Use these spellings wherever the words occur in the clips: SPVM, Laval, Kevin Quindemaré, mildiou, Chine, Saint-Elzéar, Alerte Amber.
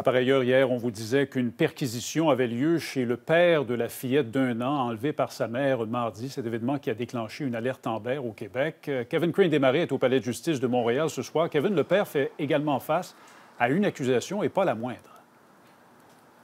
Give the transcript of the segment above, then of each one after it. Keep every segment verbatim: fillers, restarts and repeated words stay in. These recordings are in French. Ah, par ailleurs, hier, on vous disait qu'une perquisition avait lieu chez le père de la fillette d'un an enlevée par sa mère mardi. Cet événement qui a déclenché une alerte Amber au Québec. Kevin Quindemaré est au palais de justice de Montréal ce soir. Kevin, le père fait également face à une accusation et pas la moindre.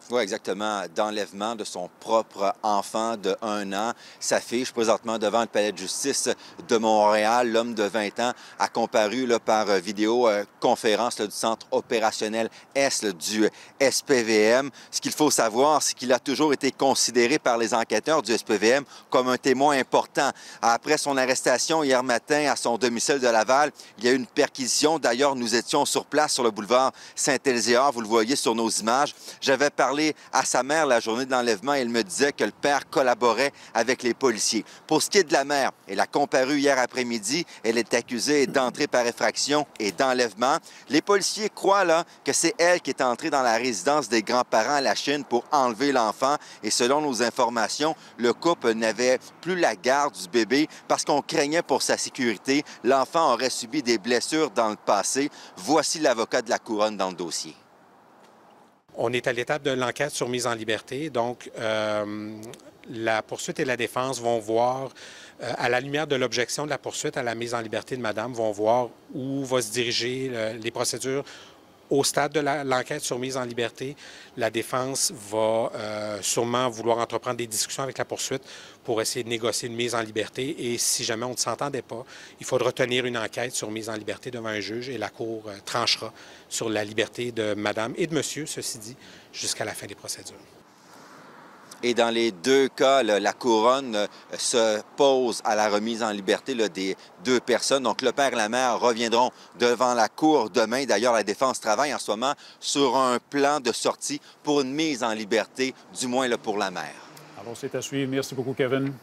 Oui, exactement. D'enlèvement de son propre enfant de un an. S'affiche présentement devant le palais de justice de Montréal. L'homme de vingt ans a comparu là, par vidéoconférence là, du centre opérationnel S là, du S P V M. Ce qu'il faut savoir, c'est qu'il a toujours été considéré par les enquêteurs du S P V M comme un témoin important. Après son arrestation hier matin à son domicile de Laval, il y a eu une perquisition. D'ailleurs, nous étions sur place sur le boulevard Saint-Elzéar. Vous le voyez sur nos images. J'avais parlé à sa mère la journée de l'enlèvement et elle me disait que le père collaborait avec les policiers. Pour ce qui est de la mère, elle a comparu hier après-midi. Elle est accusée d'entrée par effraction et d'enlèvement. Les policiers croient là que c'est elle qui est entrée dans la résidence des grands-parents à la Chine pour enlever l'enfant. Et selon nos informations, le couple n'avait plus la garde du bébé parce qu'on craignait pour sa sécurité. L'enfant aurait subi des blessures dans le passé. Voici l'avocat de la Couronne dans le dossier. On est à l'étape de l'enquête sur mise en liberté, donc euh, la poursuite et la défense vont voir, euh, à la lumière de l'objection de la poursuite à la mise en liberté de madame, vont voir où va se diriger euh, les procédures. Au stade de l'enquête sur mise en liberté, la défense va euh, sûrement vouloir entreprendre des discussions avec la poursuite pour essayer de négocier une mise en liberté. Et si jamais on ne s'entendait pas, il faudra tenir une enquête sur mise en liberté devant un juge et la Cour euh, tranchera sur la liberté de madame et de monsieur, ceci dit, jusqu'à la fin des procédures. Et dans les deux cas, là, la Couronne se pose à la remise en liberté là, des deux personnes. Donc, le père et la mère reviendront devant la Cour demain. D'ailleurs, la Défense travaille en ce moment sur un plan de sortie pour une mise en liberté, du moins là, pour la mère. Alors, c'est à suivre. Merci beaucoup, Kevin.